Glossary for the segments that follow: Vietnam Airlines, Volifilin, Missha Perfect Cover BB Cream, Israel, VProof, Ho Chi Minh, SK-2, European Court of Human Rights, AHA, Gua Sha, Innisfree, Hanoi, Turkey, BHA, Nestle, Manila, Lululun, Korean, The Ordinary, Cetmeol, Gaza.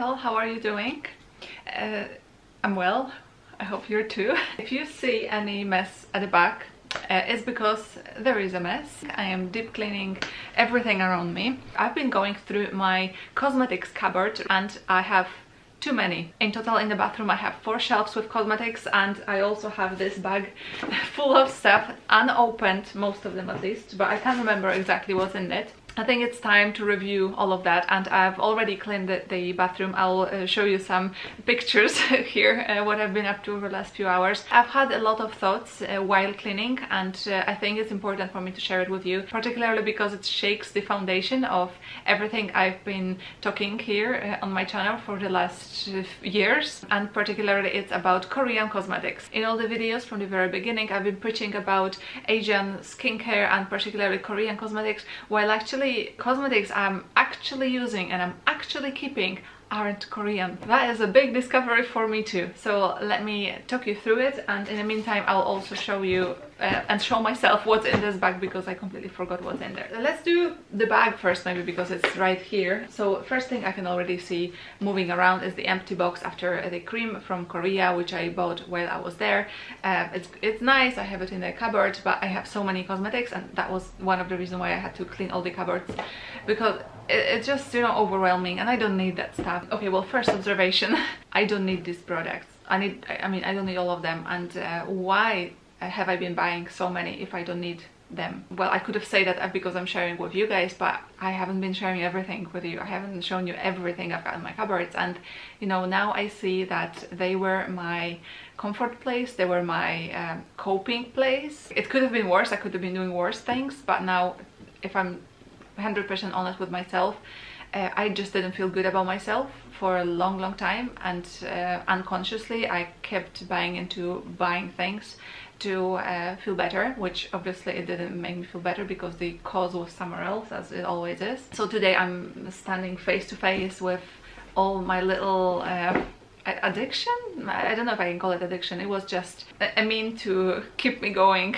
all, how are you doing? I'm well, I hope you're too. If you see any mess at the back, it's because there is a mess. I am deep cleaning everything around me. I've been going through my cosmetics cupboard and I have too many. In total, in the bathroom I have 4 shelves with cosmetics, and I also have this bag full of stuff, unopened, most of them at least, but I can't remember exactly what's in it. I think it's time to review all of that, and I've already cleaned the bathroom. I'll show you some pictures here, what I've been up to over the last few hours. I've had a lot of thoughts while cleaning, and I think it's important for me to share it with you, particularly because it shakes the foundation of everything I've been talking here on my channel for the last years, and particularly it's about Korean cosmetics. In all the videos from the very beginning I've been preaching about Asian skincare and particularly Korean cosmetics, while actually cosmetics I'm actually using and I'm actually keeping aren't Korean. That is a big discovery for me too, so let me talk you through it, and in the meantime I'll also show you and show myself what's in this bag, because I completely forgot what's in there. Let's do the bag first, maybe, because it's right here. So first thing I can already see moving around is the empty box after the cream from Korea, which I bought while I was there. It's nice, I have it in the cupboard, but I have so many cosmetics, and that was one of the reasons why I had to clean all the cupboards, because it's just, you know, overwhelming, and I don't need that stuff. Okay, well, first observation, I don't need these products. I don't need all of them, and why have I been buying so many if I don't need them? Well, I could have said that because I'm sharing with you guys, but I haven't been sharing everything with you. I haven't shown you everything I've got in my cupboards, and you know, now I see that they were my comfort place, they were my coping place. It could have been worse, I could have been doing worse things, but now if I'm 100% honest with myself, I just didn't feel good about myself for a long time, and unconsciously I kept buying things to feel better, which obviously it didn't make me feel better because the cause was somewhere else, as it always is. So today I'm standing face to face with all my little addiction. I don't know if I can call it addiction. It was just a mean to keep me going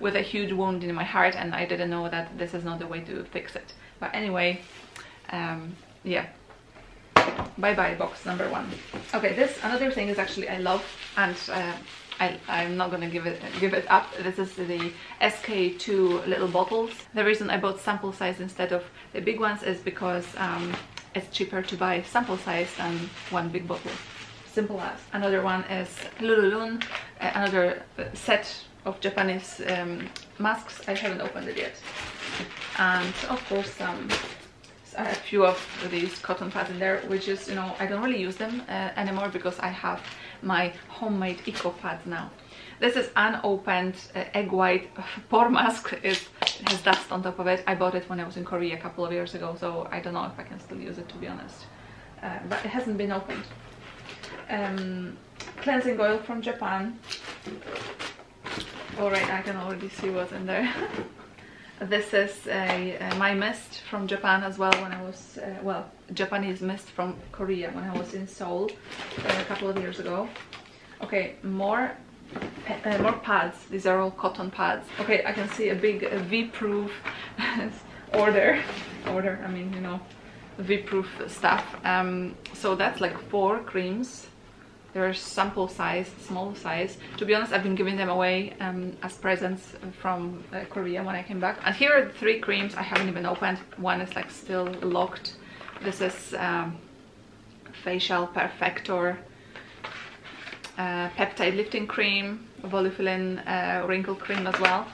with a huge wound in my heart, and I didn't know that this is not the way to fix it. But anyway, yeah, bye bye box number 1. Okay, this another thing is actually I love, and I'm not gonna give it up. This is the SK-2 little bottles. The reason I bought sample size instead of the big ones is because it's cheaper to buy sample size than one big bottle. Simple as. Another one is Lululun, another set of Japanese masks. I haven't opened it yet. And of course some a few of these cotton pads in there, which is, you know, I don't really use them anymore because I have my homemade eco pads now. This is unopened egg white pore mask. It has dust on top of it. I bought it when I was in Korea a couple of years ago, so I don't know if I can still use it, to be honest, but it hasn't been opened. Cleansing oil from Japan. Alright, I can already see what's in there. This is my mist from Japan as well, when I was, well, Japanese mist from Korea when I was in Seoul a couple of years ago. Okay, more pads. These are all cotton pads. Okay, I can see a big VProof order, I mean, you know, VProof stuff. So that's like 4 creams. They're sample size, small size. To be honest, I've been giving them away as presents from Korea when I came back. And here are the 3 creams I haven't even opened. One is like still locked. This is Facial Perfector Peptide Lifting Cream, Volifilin Wrinkle Cream as well.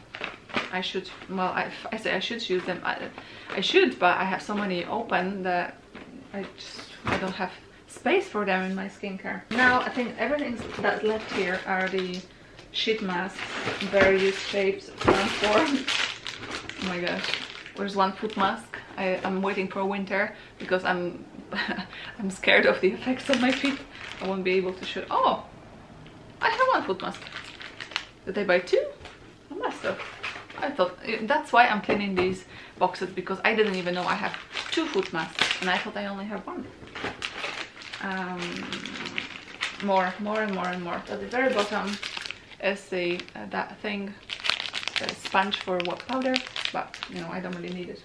I should, well, I say I should use them. I should, but I have so many open that I don't have space for them in my skincare. Now I think everything that's left here are the sheet masks, various shapes and forms. Oh my gosh, there's one foot mask. I'm waiting for winter because I'm I'm scared of the effects on my feet. I won't be able to shoot. Oh, I have one foot mask. Did I buy 2? I must have. I thought, that's why I'm cleaning these boxes, because I didn't even know I have 2 foot masks, and I thought I only have 1. More. At the very bottom is the that thing, the sponge for what powder, but you know, I don't really need it.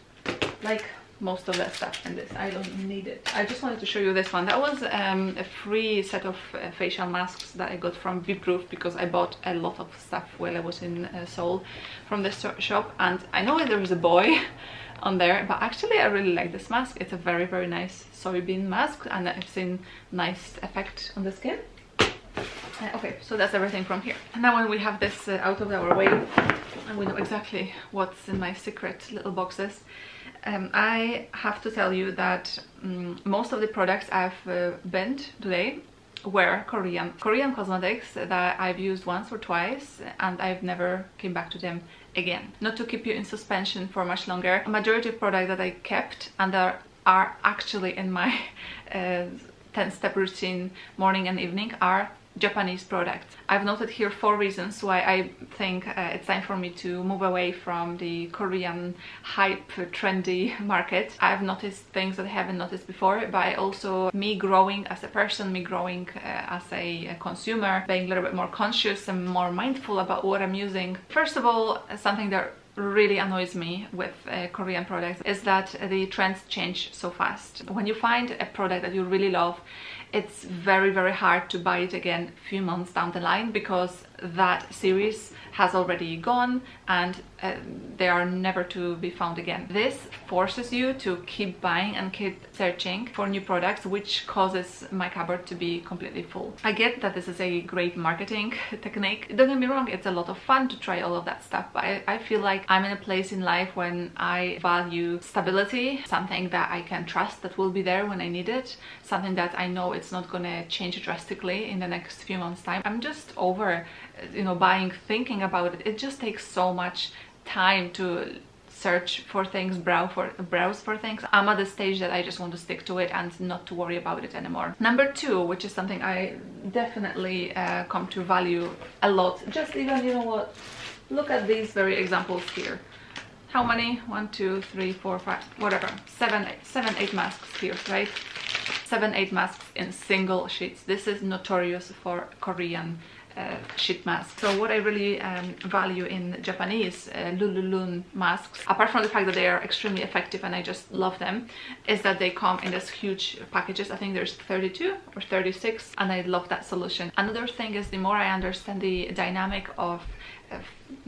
Like most of that stuff in this. I don't need it. I just wanted to show you this one. That was a free set of facial masks that I got from VProof, because I bought a lot of stuff while I was in Seoul from this shop. And I know there is a boy on there, but actually I really like this mask. It's a very, very nice soybean mask, and I've seen nice effect on the skin. Okay, so that's everything from here. And now when we have this out of our way, and we know exactly what's in my secret little boxes, I have to tell you that most of the products I've bought today were Korean cosmetics that I've used once or twice, and I've never came back to them again. Not to keep you in suspension for much longer, a majority of products that I kept and that are actually in my 10-step routine morning and evening are Japanese products. I've noted here 4 reasons why I think it's time for me to move away from the Korean hype trendy market. I've noticed things that I haven't noticed before, but I also, me growing as a person, me growing as a consumer, being a little bit more conscious and more mindful about what I'm using. First of all, something that really annoys me with Korean products is that the trends change so fast. When you find a product that you really love, it's very, very hard to buy it again a few months down the line, because that series has already gone and they are never to be found again. This forces you to keep buying and keep searching for new products, which causes my cupboard to be completely full. I get that this is a great marketing technique. Don't get me wrong, it's a lot of fun to try all of that stuff, but I feel like I'm in a place in life when I value stability, something that I can trust that will be there when I need it, something that I know it's not gonna change drastically in the next few months' time. I'm just over, you know, buying, thinking about it. It just takes so much time to search for things, browse for things. I'm at the stage that I just want to stick to it and not to worry about it anymore. Number 2, which is something I definitely come to value a lot. Just even, you know what, look at these very examples here. How many? 1, 2, 3, 4, 5, whatever. 7, 8 masks here, right? 7, 8 masks in single sheets. This is notorious for Korean sheet masks. So what I really value in Japanese Lululun masks, apart from the fact that they are extremely effective and I just love them, is that they come in these huge packages. I think there's 32 or 36, and I love that solution. Another thing is, the more I understand the dynamic of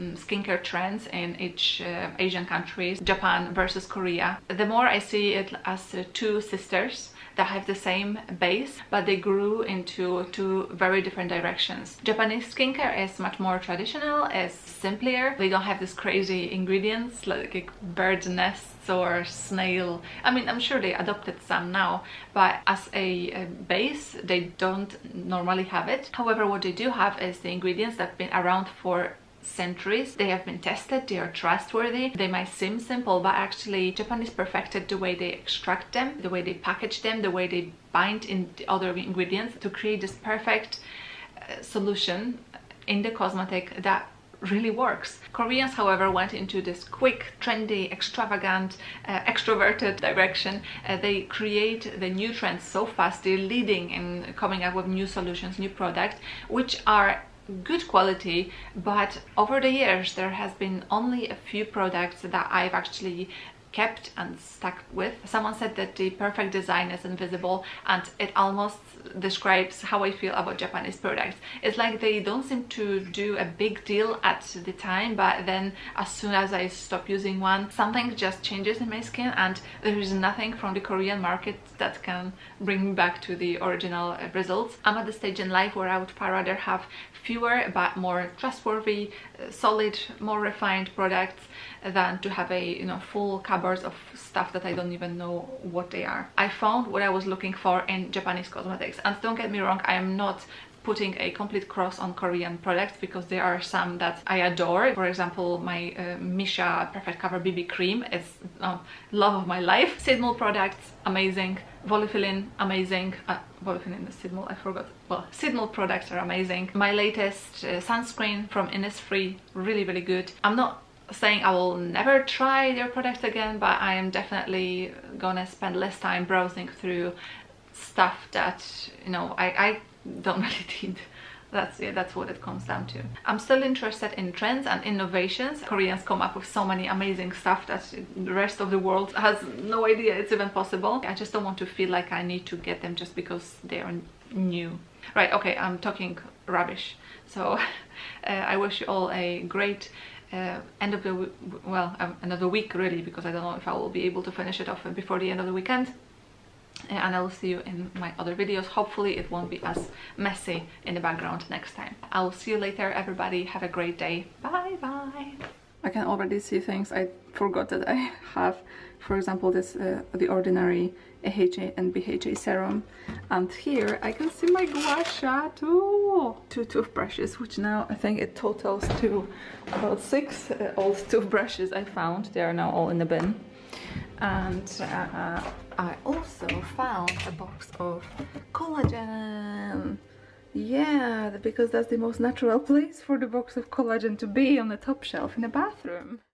skincare trends in each Asian countries, Japan versus Korea, the more I see it as two sisters that have the same base, but they grew into two very different directions. Japanese skincare is much more traditional, is simpler. They don't have these crazy ingredients like bird nests or snail. I mean, I'm sure they adopted some now, but as a base, they don't normally have it. However, what they do have is the ingredients that have been around for centuries. They have been tested, they are trustworthy, they might seem simple, but actually Japanese perfected the way they extract them, the way they package them, the way they bind in the other ingredients to create this perfect solution in the cosmetic that really works. Koreans, however, went into this quick, trendy, extravagant, extroverted direction. They create the new trends so fast, they're leading and coming up with new solutions, new products, which are good quality, but over the years there has been only a few products that I've actually kept and stuck with. Someone said that the perfect design is invisible, and it almost describes how I feel about Japanese products. It's like they don't seem to do a big deal at the time, but then as soon as I stop using one, something just changes in my skin, and there is nothing from the Korean market that can bring me back to the original results. I'm at the stage in life where I would far rather have fewer but more trustworthy, solid, more refined products than to have a, you know, full cupboards of stuff that I don't even know what they are. I found what I was looking for in Japanese cosmetics, and don't get me wrong, I am not putting a complete cross on Korean products, because there are some that I adore. For example, my Missha Perfect Cover BB Cream is love of my life. Cetmeol products, amazing. Volifilin, amazing. Volifilin is Cetmeol, I forgot. Well, Cetmeol products are amazing. My latest sunscreen from Innisfree, really, really good. I'm not saying I will never try their products again, but I am definitely gonna spend less time browsing through stuff that, you know, I don't really need That's what it comes down to. I'm still interested in trends and innovations. Koreans come up with so many amazing stuff that the rest of the world has no idea it's even possible. I just don't want to feel like I need to get them just because they are new. Right, okay, I'm talking rubbish. So I wish you all a great end of the week, well, end of the week really, because I don't know if I will be able to finish it off before the end of the weekend. And I will see you in my other videos. Hopefully it won't be as messy in the background next time. I will see you later, everybody. Have a great day. Bye bye. I can already see things I forgot that I have. For example, this The Ordinary AHA and BHA serum. And here I can see my Gua Sha too. Two toothbrushes, which now I think it totals to about 6 old toothbrushes I found. They are now all in the bin. And I also found a box of collagen. Yeah, because that's the most natural place for the box of collagen to be, on the top shelf in the bathroom.